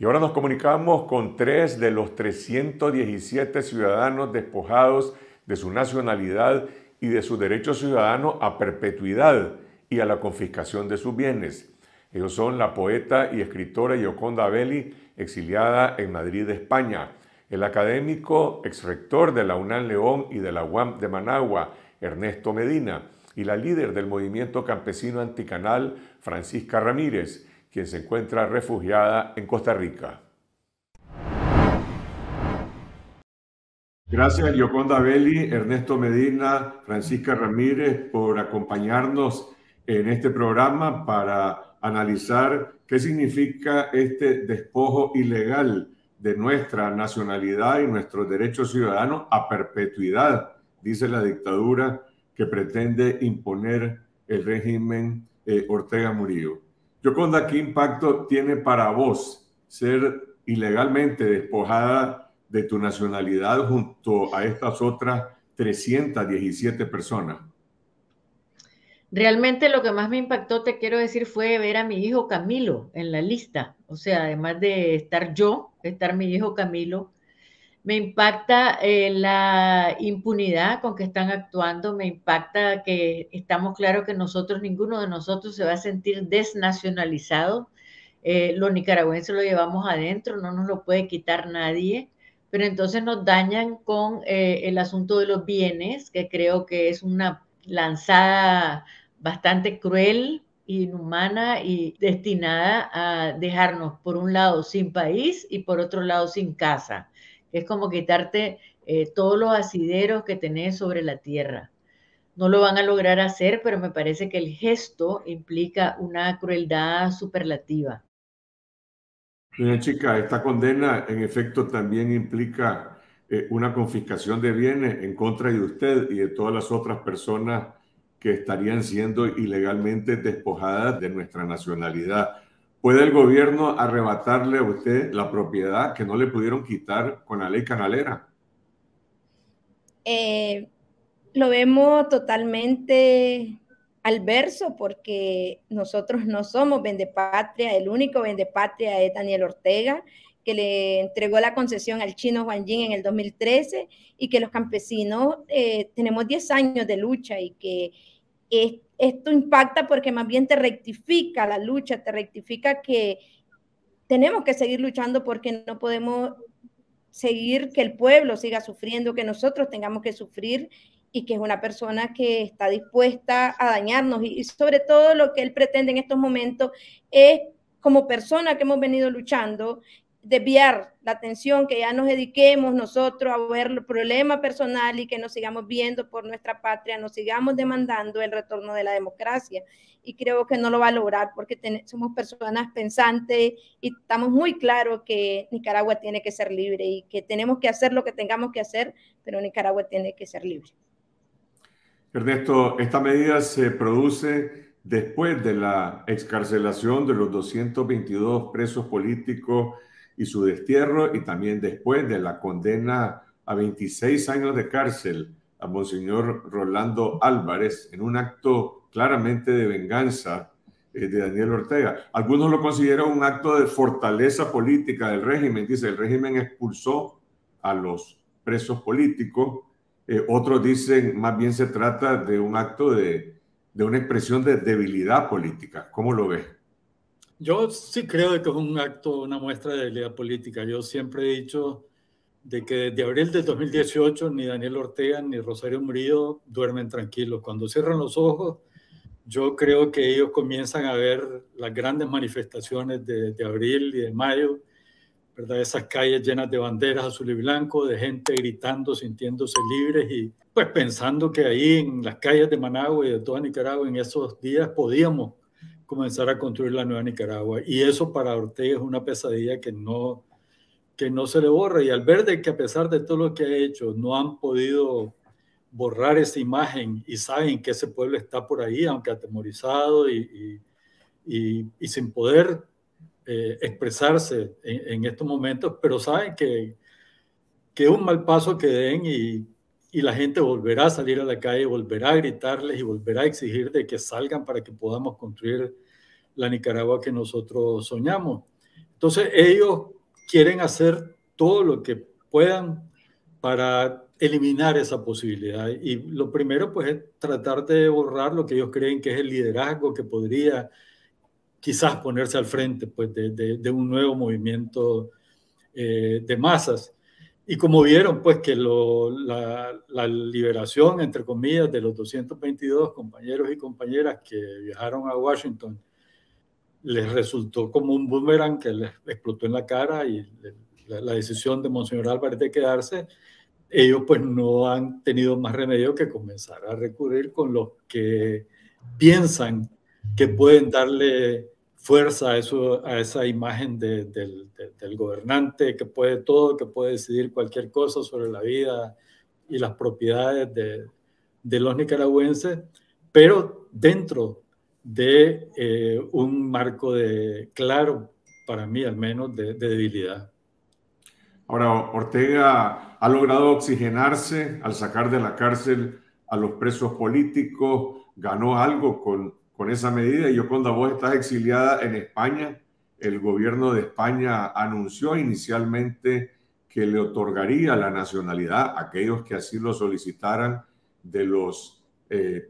Y ahora nos comunicamos con 3 de los 317 ciudadanos despojados de su nacionalidad y de sus derechos ciudadanos a perpetuidad y a la confiscación de sus bienes. Ellos son la poeta y escritora Gioconda Belli, exiliada en Madrid, España; el académico exrector de la UNAN León y de la UAM de Managua, Ernesto Medina, y la líder del movimiento campesino anticanal, Francisca Ramírez, quien se encuentra refugiada en Costa Rica. Gracias, Gioconda Belli, Ernesto Medina, Francisca Ramírez, por acompañarnos en este programa para analizar qué significa este despojo ilegal de nuestra nacionalidad y nuestros derechos ciudadanos a perpetuidad, dice la dictadura que pretende imponer el régimen Ortega Murillo. Gioconda, ¿qué impacto tiene para vos ser ilegalmente despojada de tu nacionalidad junto a estas otras 317 personas? Realmente lo que más me impactó, te quiero decir, fue ver a mi hijo Camilo en la lista. O sea, además de estar yo, estar mi hijo Camilo. Me impacta la impunidad con que están actuando, me impacta que estamos claros que nosotros, ninguno de nosotros se va a sentir desnacionalizado. Los nicaragüenses lo llevamos adentro, no nos lo puede quitar nadie. Pero entonces nos dañan con el asunto de los bienes, que creo que es una lanzada bastante cruel, inhumana y destinada a dejarnos, por un lado, sin país y por otro lado, sin casa. Es como quitarte todos los asideros que tenés sobre la tierra. No lo van a lograr hacer, pero me parece que el gesto implica una crueldad superlativa. Doña Chica, esta condena en efecto también implica una confiscación de bienes en contra de usted y de todas las otras personas que estarían siendo ilegalmente despojadas de nuestra nacionalidad. ¿Puede el gobierno arrebatarle a usted la propiedad que no le pudieron quitar con la ley canalera? Lo vemos totalmente adverso, porque nosotros no somos vendepatria. El único vendepatria es Daniel Ortega, que le entregó la concesión al chino Wang Jing en el 2013, y que los campesinos tenemos 10 años de lucha, y que esto impacta porque más bien te rectifica la lucha, te rectifica que tenemos que seguir luchando, porque no podemos seguir que el pueblo siga sufriendo, que nosotros tengamos que sufrir, y que es una persona que está dispuesta a dañarnos. Y sobre todo lo que él pretende en estos momentos es, como persona que hemos venido luchando, desviar la atención, que ya nos dediquemos nosotros a ver el problema personal y que nos sigamos viendo por nuestra patria, nos sigamos demandando el retorno de la democracia. Y creo que no lo va a lograr, porque somos personas pensantes y estamos muy claros que Nicaragua tiene que ser libre y que tenemos que hacer lo que tengamos que hacer, pero Nicaragua tiene que ser libre. Ernesto, esta medida se produce después de la excarcelación de los 222 presos políticos y su destierro, y también después de la condena a 26 años de cárcel a Monseñor Rolando Álvarez en un acto claramente de venganza de Daniel Ortega. Algunos lo consideran un acto de fortaleza política del régimen. Dice, el régimen expulsó a los presos políticos. Otros dicen, más bien se trata de un acto de una expresión de debilidad política. ¿Cómo lo ves? Yo sí creo que es un acto, una muestra de debilidad política. Yo siempre he dicho de que desde abril de 2018 ni Daniel Ortega ni Rosario Murillo duermen tranquilos. Cuando cierran los ojos, yo creo que ellos comienzan a ver las grandes manifestaciones de abril y de mayo, ¿verdad? Esas calles llenas de banderas azul y blanco, de gente gritando, sintiéndose libres, y pues pensando que ahí en las calles de Managua y de toda Nicaragua en esos días podíamos comenzar a construir la nueva Nicaragua. Y eso para Ortega es una pesadilla que no se le borra. Y al ver de que a pesar de todo lo que ha hecho no han podido borrar esa imagen, y saben que ese pueblo está por ahí, aunque atemorizado y sin poder expresarse en estos momentos, pero saben que es un mal paso que den, y la gente volverá a salir a la calle, volverá a gritarles y volverá a exigir de que salgan para que podamos construir la Nicaragua que nosotros soñamos. Entonces ellos quieren hacer todo lo que puedan para eliminar esa posibilidad. Y lo primero pues es tratar de borrar lo que ellos creen que es el liderazgo que podría quizás ponerse al frente pues, de un nuevo movimiento de masas. Y como vieron pues que la liberación, entre comillas, de los 222 compañeros y compañeras que viajaron a Washington les resultó como un boomerang que les explotó en la cara, y la decisión de Monseñor Álvarez de quedarse, ellos pues no han tenido más remedio que comenzar a recurrir con los que piensan que pueden darle fuerza a, a esa imagen del gobernante que puede todo, que puede decidir cualquier cosa sobre la vida y las propiedades de los nicaragüenses, pero dentro de un marco claro, para mí al menos, de debilidad. Ahora, Ortega ha logrado oxigenarse al sacar de la cárcel a los presos políticos, ganó algo con esa medida. Y Gioconda, vos estás exiliada en España. El gobierno de España anunció inicialmente que le otorgaría la nacionalidad a aquellos que así lo solicitaran de los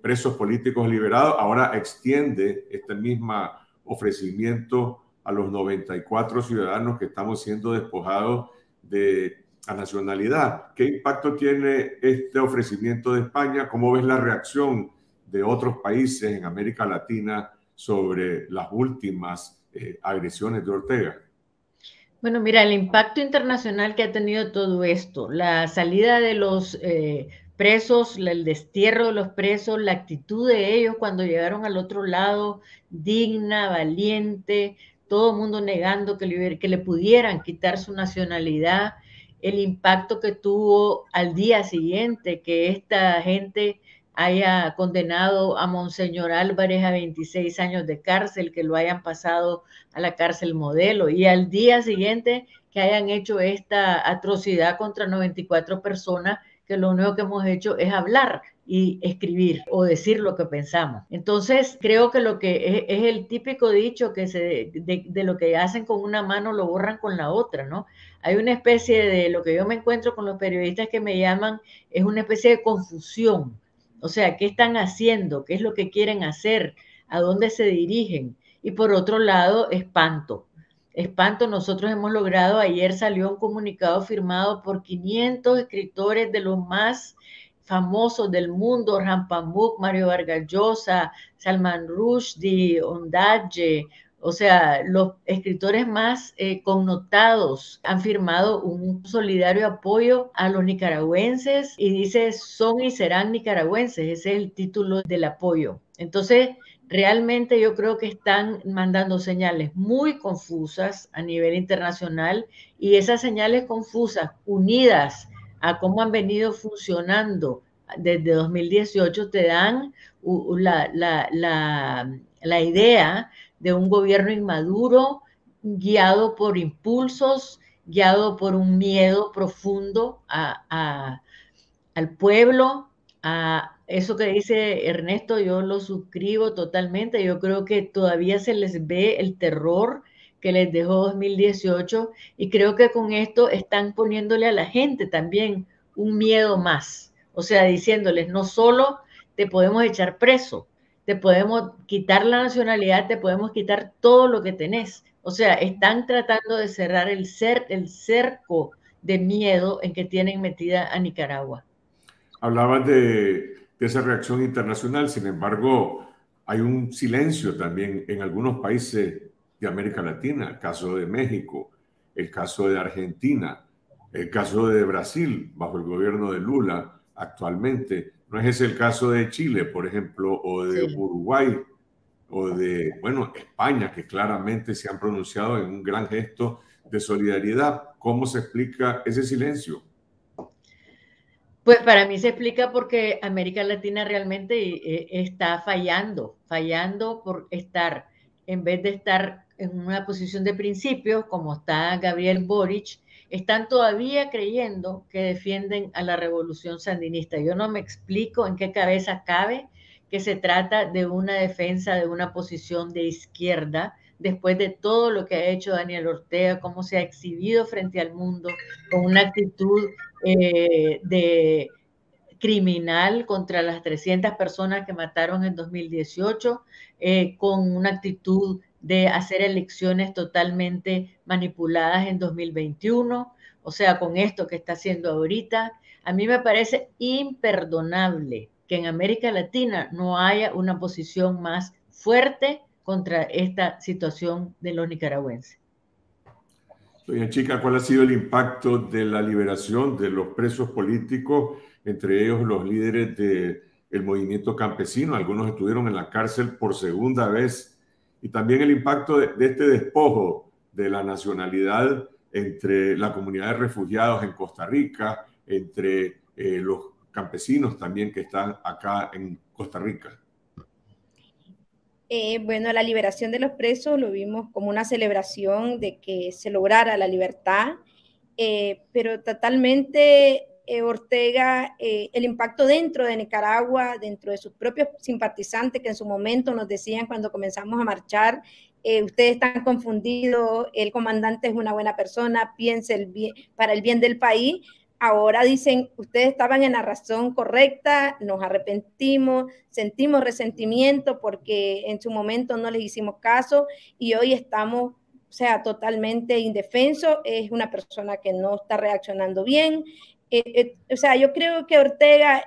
presos políticos liberados. Ahora extiende este mismo ofrecimiento a los 94 ciudadanos que estamos siendo despojados de la nacionalidad. ¿Qué impacto tiene este ofrecimiento de España? ¿Cómo ves la reacción de otros países en América Latina sobre las últimas agresiones de Ortega? Bueno, mira, el impacto internacional que ha tenido todo esto, la salida de los presos, el destierro de los presos, la actitud de ellos cuando llegaron al otro lado, digna, valiente, todo el mundo negando que le pudieran quitar su nacionalidad, el impacto que tuvo al día siguiente que esta gente haya condenado a Monseñor Álvarez a 26 años de cárcel, que lo hayan pasado a la cárcel modelo, y al día siguiente que hayan hecho esta atrocidad contra 94 personas, que lo único que hemos hecho es hablar y escribir o decir lo que pensamos. Entonces, creo que lo que es el típico dicho que de lo que hacen con una mano lo borran con la otra, ¿no? Hay una especie de, lo que yo me encuentro con los periodistas que me llaman, es una especie de confusión. O sea, ¿qué están haciendo? ¿Qué es lo que quieren hacer? ¿A dónde se dirigen? Y por otro lado, espanto. Espanto, nosotros hemos logrado, ayer salió un comunicado firmado por 500 escritores de los más famosos del mundo, Rampamuk, Mario Vargas Llosa, Salman Rushdie, Ondaatje, o sea, los escritores más connotados han firmado un solidario apoyo a los nicaragüenses, y dice, son y serán nicaragüenses, ese es el título del apoyo. Entonces, realmente yo creo que están mandando señales muy confusas a nivel internacional, y esas señales confusas unidas a cómo han venido funcionando desde 2018 te dan la idea de un gobierno inmaduro, guiado por impulsos, guiado por un miedo profundo al pueblo. Eso que dice Ernesto, yo lo suscribo totalmente. Yo creo que todavía se les ve el terror que les dejó 2018, y creo que con esto están poniéndole a la gente también un miedo más. O sea, diciéndoles, no solo te podemos echar preso, te podemos quitar la nacionalidad, te podemos quitar todo lo que tenés. O sea, están tratando de cerrar el cerco de miedo en que tienen metida a Nicaragua. Hablabas de esa reacción internacional, sin embargo, hay un silencio también en algunos países de América Latina, el caso de México, el caso de Argentina, el caso de Brasil, bajo el gobierno de Lula actualmente. No es ese el caso de Chile, por ejemplo, o de Uruguay, o de, bueno, España, que claramente se han pronunciado en un gran gesto de solidaridad. ¿Cómo se explica ese silencio? Pues para mí se explica porque América Latina realmente está fallando por estar, en vez de estar en una posición de principios, como está Gabriel Boric, están todavía creyendo que defienden a la revolución sandinista. Yo no me explico en qué cabeza cabe que se trata de una defensa de una posición de izquierda, después de todo lo que ha hecho Daniel Ortega, cómo se ha exhibido frente al mundo con una actitud de criminal contra las 300 personas que mataron en 2018, con una actitud de hacer elecciones totalmente manipuladas en 2021, o sea, con esto que está haciendo ahorita. A mí me parece imperdonable que en América Latina no haya una posición más fuerte contra esta situación de los nicaragüenses. Doña Chica, ¿cuál ha sido el impacto de la liberación de los presos políticos, entre ellos los líderes del movimiento campesino? Algunos estuvieron en la cárcel por segunda vez. Y también el impacto de este despojo de la nacionalidad entre la comunidad de refugiados en Costa Rica, entre los campesinos también que están acá en Costa Rica. Bueno, la liberación de los presos lo vimos como una celebración de que se lograra la libertad, pero totalmente Ortega, el impacto dentro de Nicaragua, dentro de sus propios simpatizantes que en su momento nos decían cuando comenzamos a marchar, ustedes están confundidos, el comandante es una buena persona, piense para el bien del país. Ahora dicen, ustedes estaban en la razón correcta, nos arrepentimos, sentimos resentimiento porque en su momento no les hicimos caso y hoy estamos, o sea, totalmente indefensos. Es una persona que no está reaccionando bien. O sea, yo creo que Ortega,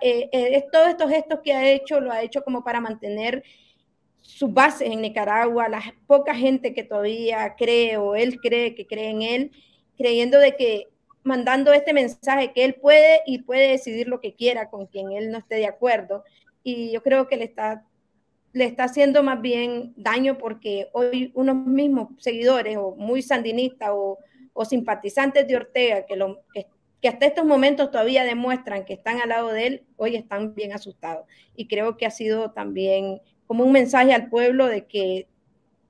todos estos gestos que ha hecho, lo ha hecho como para mantener sus bases en Nicaragua, la poca gente que todavía cree o él cree que cree en él, creyendo de que mandando este mensaje que él puede y puede decidir lo que quiera con quien él no esté de acuerdo. Y yo creo que le está haciendo más bien daño porque hoy unos mismos seguidores o muy sandinistas o simpatizantes de Ortega que hasta estos momentos todavía demuestran que están al lado de él, hoy están bien asustados. Y creo que ha sido también como un mensaje al pueblo de que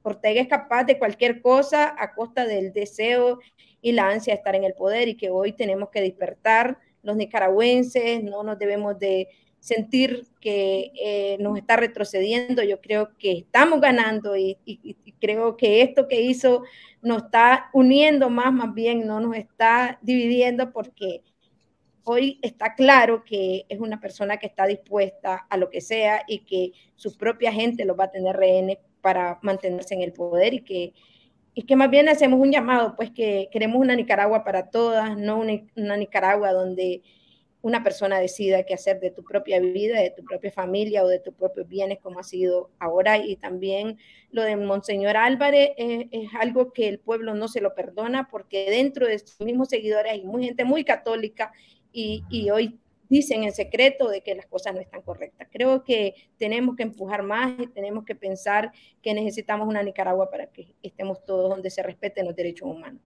Ortega es capaz de cualquier cosa a costa del deseo y la ansia de estar en el poder, y que hoy tenemos que despertar los nicaragüenses, no nos debemos de sentir que nos está retrocediendo. Yo creo que estamos ganando y creo que esto que hizo nos está uniendo más bien, no nos está dividiendo, porque hoy está claro que es una persona que está dispuesta a lo que sea y que su propia gente los va a tener rehenes para mantenerse en el poder, y que más bien hacemos un llamado, pues que queremos una Nicaragua para todas, no una Nicaragua donde una persona decida qué hacer de tu propia vida, de tu propia familia o de tus propios bienes, como ha sido ahora. Y también lo de Monseñor Álvarez es algo que el pueblo no se lo perdona, porque dentro de sus mismos seguidores hay gente muy católica y hoy dicen en secreto de que las cosas no están correctas. Creo que tenemos que empujar más y tenemos que pensar que necesitamos una Nicaragua para que estemos todos donde se respeten los derechos humanos.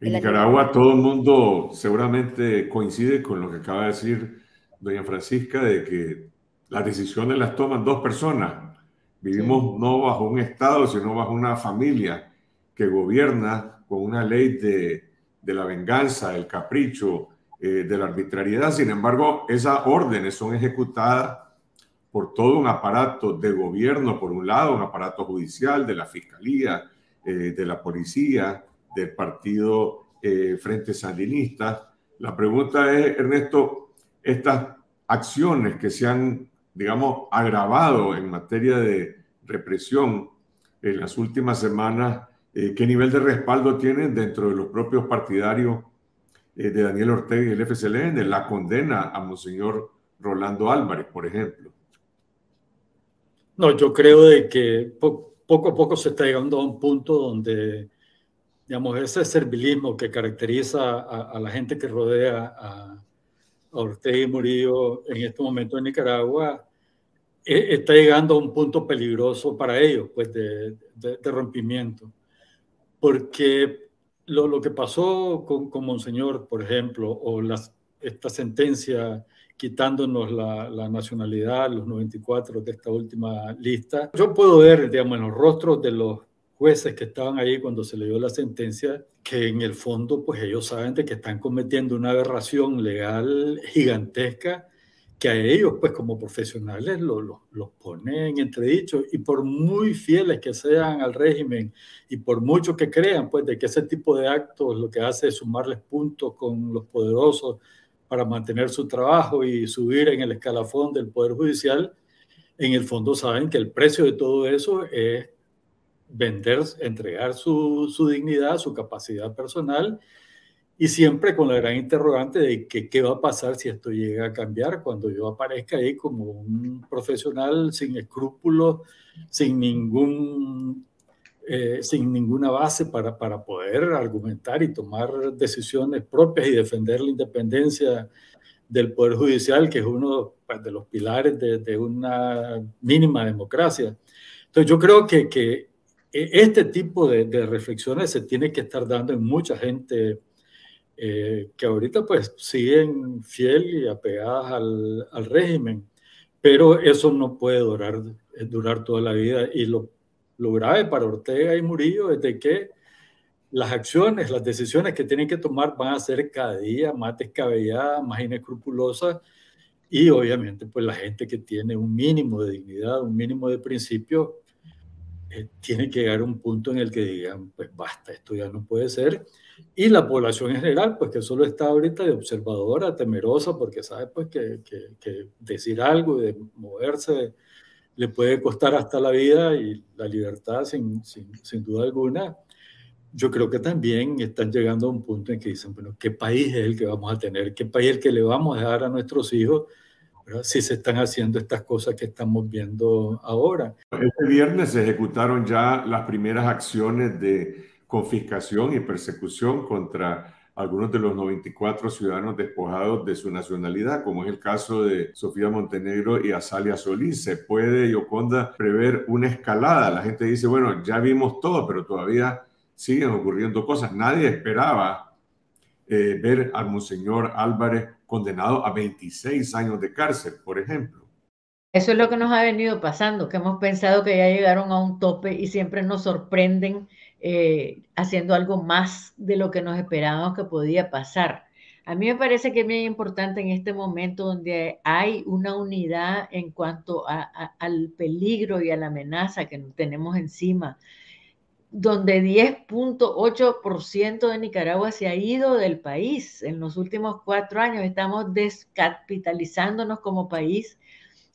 En Nicaragua todo el mundo seguramente coincide con lo que acaba de decir doña Francisca, de que las decisiones las toman dos personas. Vivimos no bajo un Estado, sino bajo una familia que gobierna con una ley de la venganza, del capricho, de la arbitrariedad. Sin embargo, esas órdenes son ejecutadas por todo un aparato de gobierno, por un lado, un aparato judicial, de la fiscalía, de la policía, del partido Frente Sandinista. La pregunta es, Ernesto, estas acciones que se han, digamos, agravado en materia de represión en las últimas semanas, ¿qué nivel de respaldo tienen dentro de los propios partidarios de Daniel Ortega y el FSLN, la condena a Monseñor Rolando Álvarez, por ejemplo? No, yo creo de que poco a poco se está llegando a un punto donde, digamos, ese servilismo que caracteriza a la gente que rodea a Ortega y Murillo en este momento en Nicaragua, está llegando a un punto peligroso para ellos, pues, de rompimiento. Porque lo que pasó con Monseñor, por ejemplo, o esta sentencia quitándonos la nacionalidad, los 94 de esta última lista, yo puedo ver, digamos, en los rostros de los jueces que estaban ahí cuando se leyó la sentencia, que en el fondo, pues ellos saben de que están cometiendo una aberración legal gigantesca que a ellos, pues como profesionales, los ponen en entredicho, y por muy fieles que sean al régimen y por mucho que crean, pues, de que ese tipo de actos lo que hace es sumarles puntos con los poderosos para mantener su trabajo y subir en el escalafón del Poder Judicial, en el fondo saben que el precio de todo eso es vender, entregar su dignidad, su capacidad personal, y siempre con la gran interrogante de que qué va a pasar si esto llega a cambiar, cuando yo aparezca ahí como un profesional sin escrúpulos, sin ninguna base para poder argumentar y tomar decisiones propias y defender la independencia del Poder Judicial, que es uno, pues, de los pilares de una mínima democracia. Entonces yo creo que este tipo de reflexiones se tiene que estar dando en mucha gente que ahorita, pues, siguen fiel y apegadas al régimen, pero eso no puede durar toda la vida. Y lo grave para Ortega y Murillo es de que las acciones, las decisiones que tienen que tomar van a ser cada día más descabelladas, más inescrupulosas, y obviamente, pues, la gente que tiene un mínimo de dignidad, un mínimo de principio, tiene que llegar a un punto en el que digan, pues basta, esto ya no puede ser. Y la población en general, pues, que solo está ahorita de observadora, temerosa, porque sabe, pues, que decir algo y de moverse le puede costar hasta la vida y la libertad, sin duda alguna. Yo creo que también están llegando a un punto en que dicen, bueno, ¿qué país es el que vamos a tener? ¿Qué país es el que le vamos a dejar a nuestros hijos, ¿verdad?, si se están haciendo estas cosas que estamos viendo ahora? Este viernes se ejecutaron ya las primeras acciones de confiscación y persecución contra algunos de los 94 ciudadanos despojados de su nacionalidad, como es el caso de Sofía Montenegro y Asalia Solís. ¿Se puede, Gioconda, prever una escalada? La gente dice, bueno, ya vimos todo, pero todavía siguen ocurriendo cosas. Nadie esperaba ver al Monseñor Álvarez condenado a 26 años de cárcel, por ejemplo. Eso es lo que nos ha venido pasando, que hemos pensado que ya llegaron a un tope y siempre nos sorprenden haciendo algo más de lo que nos esperábamos que podía pasar. A mí me parece que es bien importante en este momento donde hay una unidad en cuanto al peligro y a la amenaza que tenemos encima, donde 10.8% de Nicaragua se ha ido del país en los últimos 4 años. Estamos descapitalizándonos como país.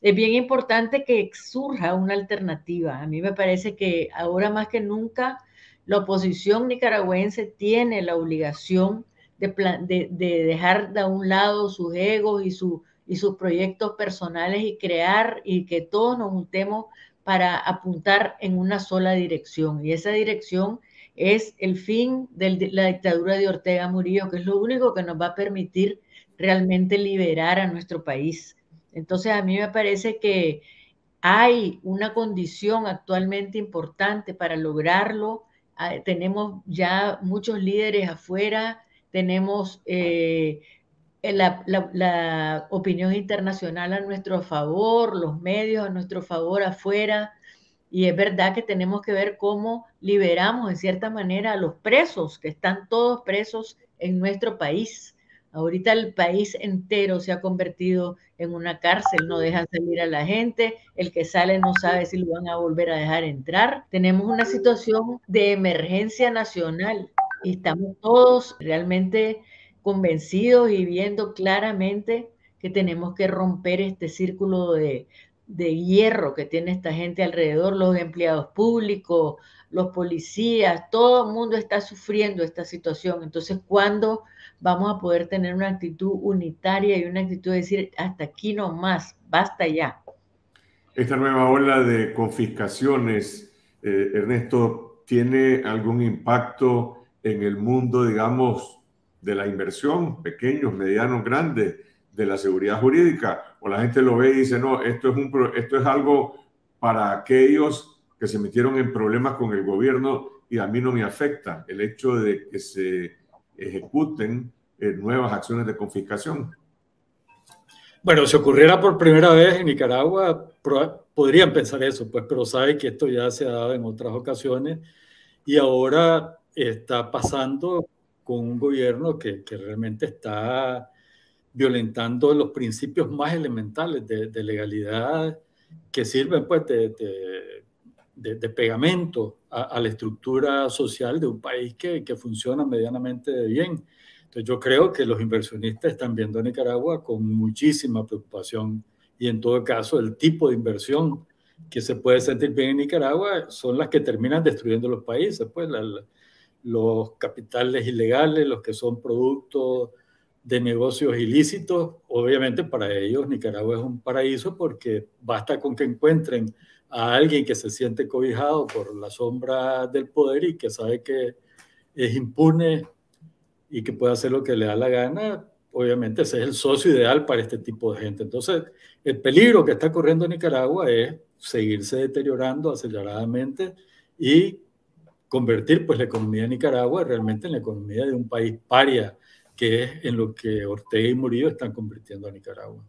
Es bien importante que surja una alternativa. A mí me parece que ahora más que nunca la oposición nicaragüense tiene la obligación de dejar de a un lado sus egos y sus proyectos personales y crear, y que todos nos juntemos para apuntar en una sola dirección. Y esa dirección es el fin de la dictadura de Ortega Murillo, que es lo único que nos va a permitir realmente liberar a nuestro país. Entonces, a mí me parece que hay una condición actualmente importante para lograrlo. Tenemos ya muchos líderes afuera, tenemos la opinión internacional a nuestro favor, los medios a nuestro favor afuera, y es verdad que tenemos que ver cómo liberamos en cierta manera a los presos, que están todos presos en nuestro país. Ahorita el país entero se ha convertido en una cárcel, no dejan salir a la gente, el que sale no sabe si lo van a volver a dejar entrar. Tenemos una situación de emergencia nacional y estamos todos realmente convencidos y viendo claramente que tenemos que romper este círculo de hierro que tiene esta gente alrededor, los empleados públicos, los policías, todo el mundo está sufriendo esta situación. Entonces, ¿cuándo vamos a poder tener una actitud unitaria y una actitud de decir hasta aquí no más, basta ya? Esta nueva ola de confiscaciones, Ernesto, ¿tiene algún impacto en el mundo, digamos, de la inversión, pequeños, medianos, grandes, de la seguridad jurídica? O la gente lo ve y dice, no, esto es algo para aquellos que se metieron en problemas con el gobierno y a mí no me afecta el hecho de que se ejecuten nuevas acciones de confiscación. Bueno, si ocurriera por primera vez en Nicaragua, podrían pensar eso, pues, pero saben que esto ya se ha dado en otras ocasiones y ahora está pasando con un gobierno que realmente está violentando los principios más elementales de legalidad que sirven pues de pegamento a la estructura social de un país que funciona medianamente bien. Entonces yo creo que los inversionistas están viendo a Nicaragua con muchísima preocupación y en todo caso el tipo de inversión que se puede sentir bien en Nicaragua son las que terminan destruyendo los países, pues los capitales ilegales, los que son productos de negocios ilícitos. Obviamente para ellos Nicaragua es un paraíso porque basta con que encuentren a alguien que se siente cobijado por la sombra del poder y que sabe que es impune y que puede hacer lo que le da la gana. Obviamente ese es el socio ideal para este tipo de gente. Entonces el peligro que está corriendo Nicaragua es seguirse deteriorando aceleradamente y convertir pues la economía de Nicaragua realmente en la economía de un país paria, que es en lo que Ortega y Murillo están convirtiendo a Nicaragua.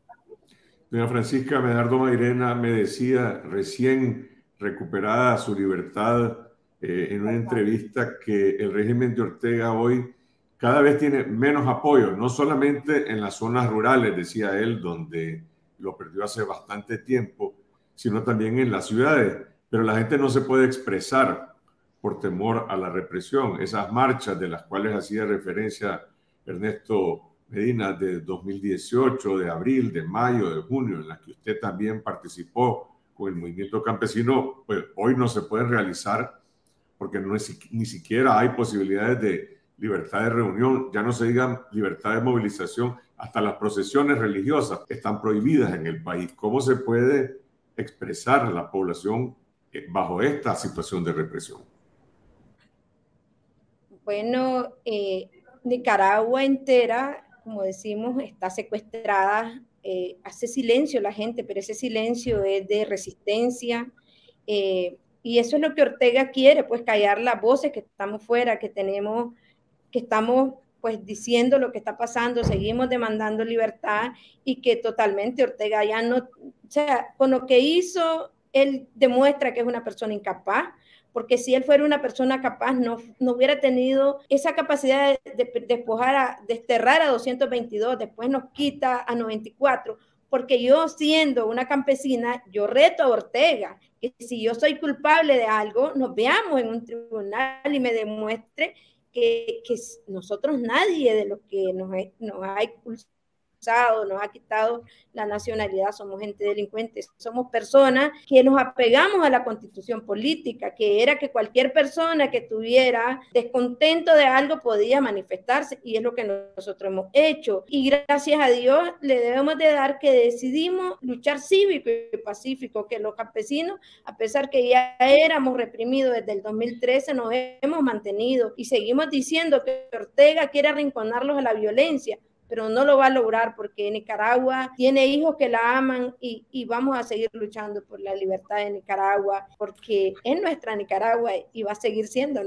Doña Francisca, Medardo Mairena me decía, recién recuperada su libertad, en una entrevista, que el régimen de Ortega hoy cada vez tiene menos apoyo, no solamente en las zonas rurales, decía él, donde lo perdió hace bastante tiempo, sino también en las ciudades. Pero la gente no se puede expresar por temor a la represión. Esas marchas de las cuales hacía referencia Ernesto Medina, de 2018, de abril, de mayo, de junio, en las que usted también participó con el movimiento campesino, pues hoy no se pueden realizar porque no es, ni siquiera hay posibilidades de libertad de reunión, ya no se diga libertad de movilización, hasta las procesiones religiosas están prohibidas en el país. ¿Cómo se puede expresar la población bajo esta situación de represión? Bueno, Nicaragua entera, como decimos, está secuestrada, hace silencio la gente, pero ese silencio es de resistencia, y eso es lo que Ortega quiere, pues callar las voces que estamos fuera, que estamos pues diciendo lo que está pasando, seguimos demandando libertad, y que totalmente Ortega ya no, o sea, con lo que hizo, él demuestra que es una persona incapaz, porque si él fuera una persona capaz, no hubiera tenido esa capacidad de desterrar a 222, después nos quita a 94, porque yo, siendo una campesina, yo reto a Ortega, que si yo soy culpable de algo, nos veamos en un tribunal y me demuestre que nosotros, nadie de los que nos ha expulsado, nos ha quitado la nacionalidad, somos gente delincuente, somos personas que nos apegamos a la constitución política, que era que cualquier persona que tuviera descontento de algo podía manifestarse, y es lo que nosotros hemos hecho, y gracias a Dios le debemos de dar que decidimos luchar cívico y pacífico, que los campesinos, a pesar que ya éramos reprimidos desde el 2013, nos hemos mantenido y seguimos diciendo que Ortega quiere arrinconarlos a la violencia, pero no lo va a lograr porque Nicaragua tiene hijos que la aman, y vamos a seguir luchando por la libertad de Nicaragua, porque es nuestra Nicaragua y va a seguir siendo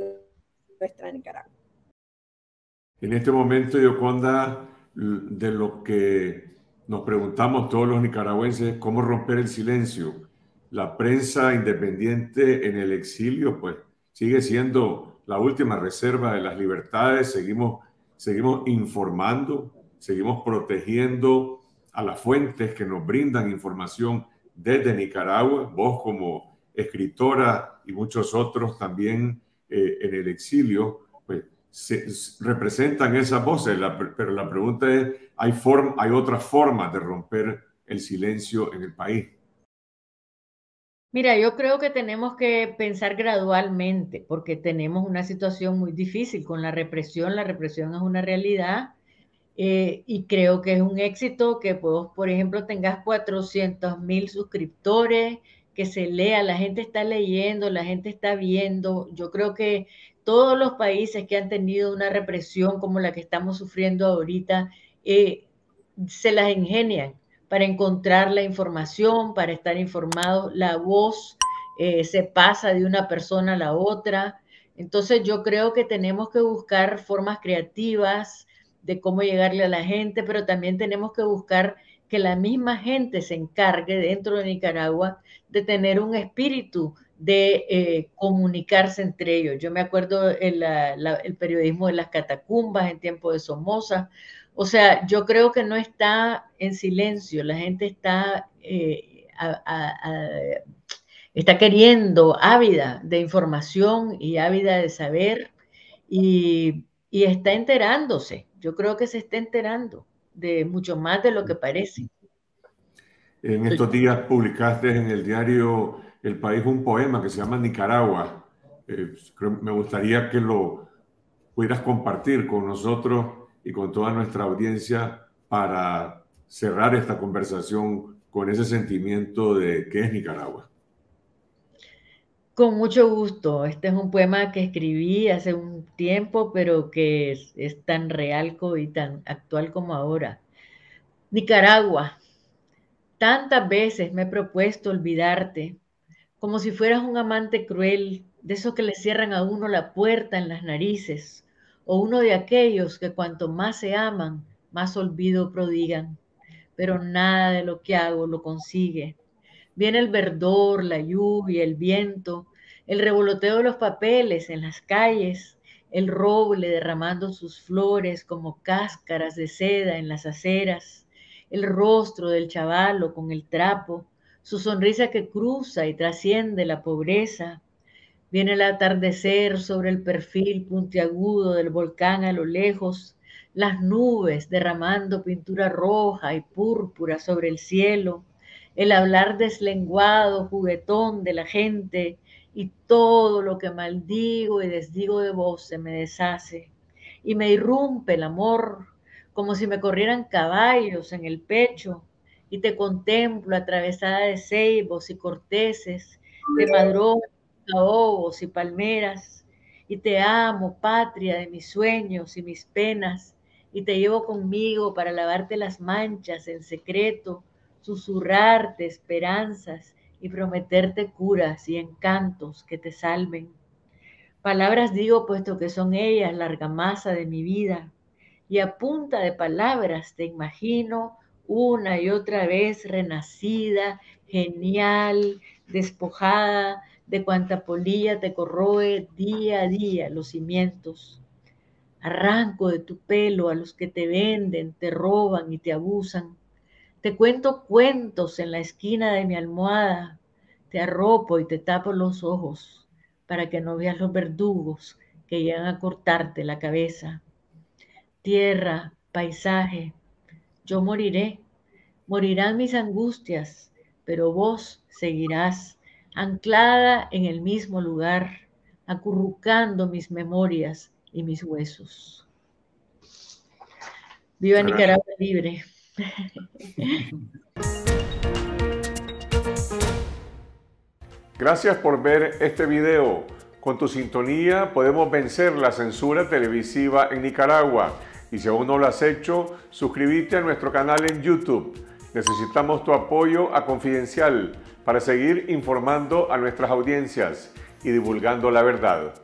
nuestra Nicaragua. En este momento, Gioconda, de lo que nos preguntamos todos los nicaragüenses, ¿cómo romper el silencio? La prensa independiente en el exilio, pues, sigue siendo la última reserva de las libertades, seguimos informando, seguimos protegiendo a las fuentes que nos brindan información desde Nicaragua, vos como escritora y muchos otros también en el exilio, pues representan esas voces, pero la pregunta es, ¿hay otras formas de romper el silencio en el país? Mira, yo creo que tenemos que pensar gradualmente, porque tenemos una situación muy difícil con la represión es una realidad. Y creo que es un éxito que vos, por ejemplo, tengas 400,000 suscriptores, que se lea, la gente está leyendo, la gente está viendo. Yo creo que todos los países que han tenido una represión como la que estamos sufriendo ahorita, se las ingenian para encontrar la información, para estar informados. La voz se pasa de una persona a la otra. Entonces yo creo que tenemos que buscar formas creativas de cómo llegarle a la gente, pero también tenemos que buscar que la misma gente se encargue dentro de Nicaragua de tener un espíritu de comunicarse entre ellos. Yo me acuerdo el periodismo de las catacumbas en tiempo de Somoza, O sea, yo creo que no está en silencio, la gente está, está queriendo, ávida de información y ávida de saber, y está enterándose. Yo creo que se está enterando de mucho más de lo que parece. En estos días publicaste en el diario El País un poema que se llama Nicaragua. Me gustaría que lo pudieras compartir con nosotros y con toda nuestra audiencia para cerrar esta conversación con ese sentimiento de qué es Nicaragua. Con mucho gusto. Este es un poema que escribí hace un tiempo, pero que es tan real y tan actual como ahora. Nicaragua, tantas veces me he propuesto olvidarte, como si fueras un amante cruel, de esos que le cierran a uno la puerta en las narices, o uno de aquellos que cuanto más se aman, más olvido prodigan. Pero nada de lo que hago lo consigue. Viene el verdor, la lluvia, el viento, el revoloteo de los papeles en las calles, el roble derramando sus flores como cáscaras de seda en las aceras, el rostro del chavalo con el trapo, su sonrisa que cruza y trasciende la pobreza. Viene el atardecer sobre el perfil puntiagudo del volcán a lo lejos, las nubes derramando pintura roja y púrpura sobre el cielo, el hablar deslenguado, juguetón de la gente, y todo lo que maldigo y desdigo de vos se me deshace. Y me irrumpe el amor, como si me corrieran caballos en el pecho, y te contemplo atravesada de ceibos y corteses, de madrones, caobos y palmeras, y te amo, patria de mis sueños y mis penas, y te llevo conmigo para lavarte las manchas en secreto, susurrarte esperanzas y prometerte curas y encantos que te salven. Palabras digo, puesto que son ellas la argamasa de mi vida, y a punta de palabras te imagino una y otra vez renacida, genial, despojada de cuanta polilla te corroe día a día los cimientos. Arranco de tu pelo a los que te venden, te roban y te abusan. Te cuento cuentos en la esquina de mi almohada. Te arropo y te tapo los ojos para que no veas los verdugos que llegan a cortarte la cabeza. Tierra, paisaje, yo moriré. Morirán mis angustias, pero vos seguirás anclada en el mismo lugar, acurrucando mis memorias y mis huesos. ¡Viva Nicaragua libre! Gracias por ver este video. Con tu sintonía podemos vencer la censura televisiva en Nicaragua. Y si aún no lo has hecho, suscríbete a nuestro canal en YouTube. Necesitamos tu apoyo a Confidencial para seguir informando a nuestras audiencias y divulgando la verdad.